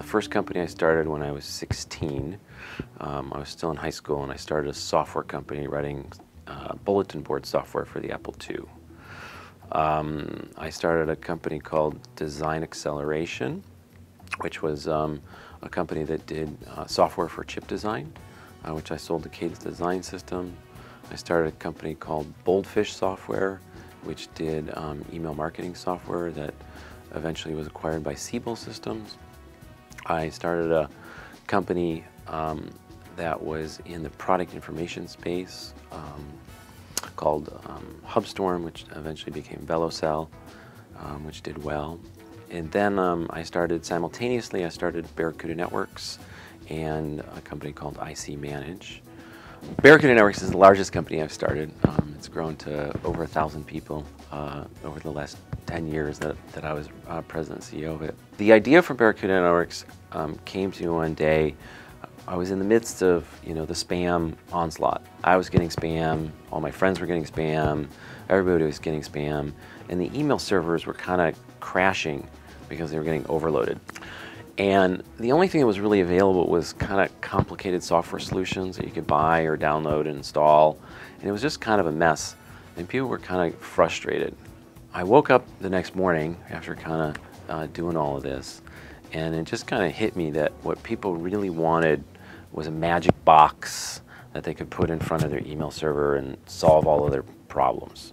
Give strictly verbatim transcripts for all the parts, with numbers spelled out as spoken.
the first company I started when I was sixteen, um, I was still in high school, and I started a software company writing uh, bulletin board software for the Apple two. Um, I started a company called Design Acceleration, which was um, a company that did uh, software for chip design, uh, which I sold to Cadence Design Systems. I started a company called Boldfish Software, which did um, email marketing software that eventually was acquired by Siebel Systems. I started a company um, that was in the product information space um, called um, HubStorm, which eventually became Velocell, um, which did well. And then um, I started simultaneously, I started Barracuda Networks and a company called I C Manage. Barracuda Networks is the largest company I've started. Um, it's grown to over a thousand people uh, over the last ten years that, that I was uh, president and C E O of it. The idea for Barracuda Networks um, came to me one day. I was in the midst of, you know, the spam onslaught. I was getting spam, all my friends were getting spam, everybody was getting spam, and the email servers were kind of crashing because they were getting overloaded. And the only thing that was really available was kind of complicated software solutions that you could buy or download and install. And it was just kind of a mess. And people were kind of frustrated. I woke up the next morning after kind of uh, doing all of this, and it just kind of hit me that what people really wanted was a magic box that they could put in front of their email server and solve all of their problems.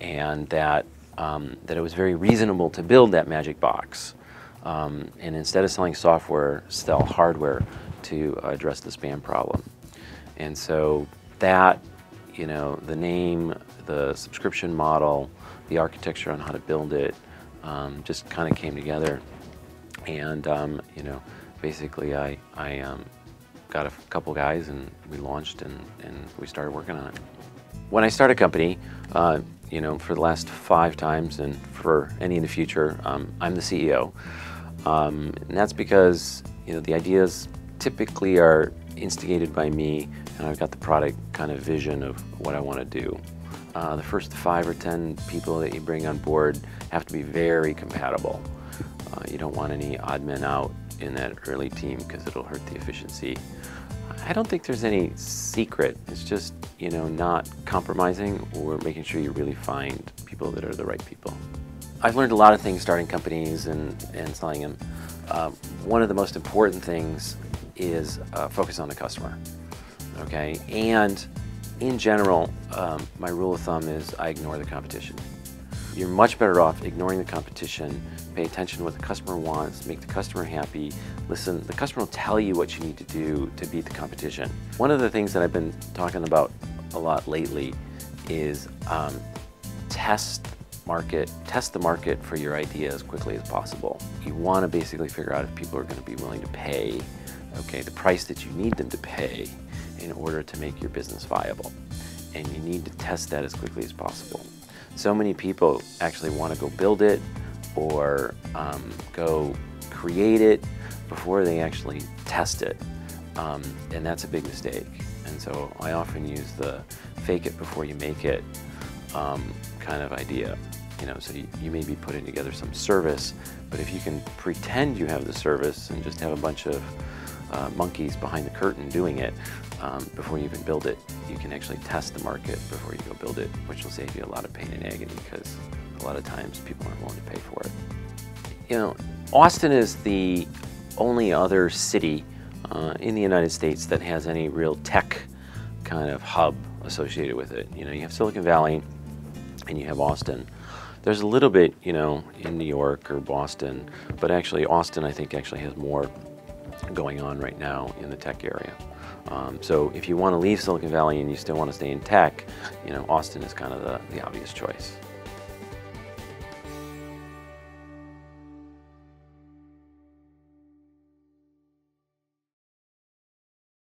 And that, um, that it was very reasonable to build that magic box. Um, and instead of selling software, sell hardware to address the spam problem. And so that, you know, the name, the subscription model, the architecture on how to build it, um, just kind of came together. And, um, you know, basically I, I um, got a couple guys and we launched and, and we started working on it. When I start a company, uh, you know, for the last five times and for any in the future, um, I'm the C E O. Um, and that's because, you know, the ideas typically are instigated by me, and I've got the product kind of vision of what I want to do. Uh, the first five or ten people that you bring on board have to be very compatible. Uh, you don't want any odd men out in that early team because it'll hurt the efficiency. I don't think there's any secret. It's just, you know, not compromising or making sure you really find people that are the right people. I've learned a lot of things starting companies and, and selling them. Uh, one of the most important things is uh, focus on the customer, okay? And in general, um, my rule of thumb is I ignore the competition. You're much better off ignoring the competition. Pay attention to what the customer wants, make the customer happy. Listen, the customer will tell you what you need to do to beat the competition. One of the things that I've been talking about a lot lately is um, test market, test the market for your idea as quickly as possible. You want to basically figure out if people are going to be willing to pay, okay, the price that you need them to pay in order to make your business viable. And you need to test that as quickly as possible. So many people actually want to go build it or um, go create it before they actually test it, um, and that's a big mistake. And so I often use the fake it before you make it um, kind of idea. You know, so you, you may be putting together some service, but if you can pretend you have the service and just have a bunch of uh, monkeys behind the curtain doing it, Um, before you even build it, you can actually test the market before you go build it, which will save you a lot of pain and agony because a lot of times people aren't willing to pay for it. You know, Austin is the only other city uh, in the United States that has any real tech kind of hub associated with it. You know, you have Silicon Valley and you have Austin. There's a little bit, you know, in New York or Boston, but actually Austin, I think, actually has more going on right now in the tech area. Um, so if you want to leave Silicon Valley and you still want to stay in tech, you know, Austin is kind of the, the obvious choice.